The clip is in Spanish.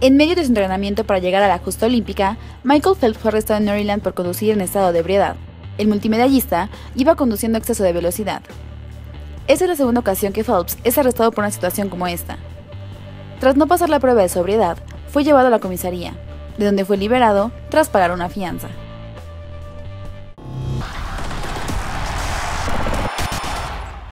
En medio de su entrenamiento para llegar a la justa olímpica, Michael Phelps fue arrestado en Maryland por conducir en estado de ebriedad. El multimedallista iba conduciendo a exceso de velocidad. Esta es la segunda ocasión que Phelps es arrestado por una situación como esta. Tras no pasar la prueba de sobriedad, fue llevado a la comisaría, de donde fue liberado tras pagar una fianza.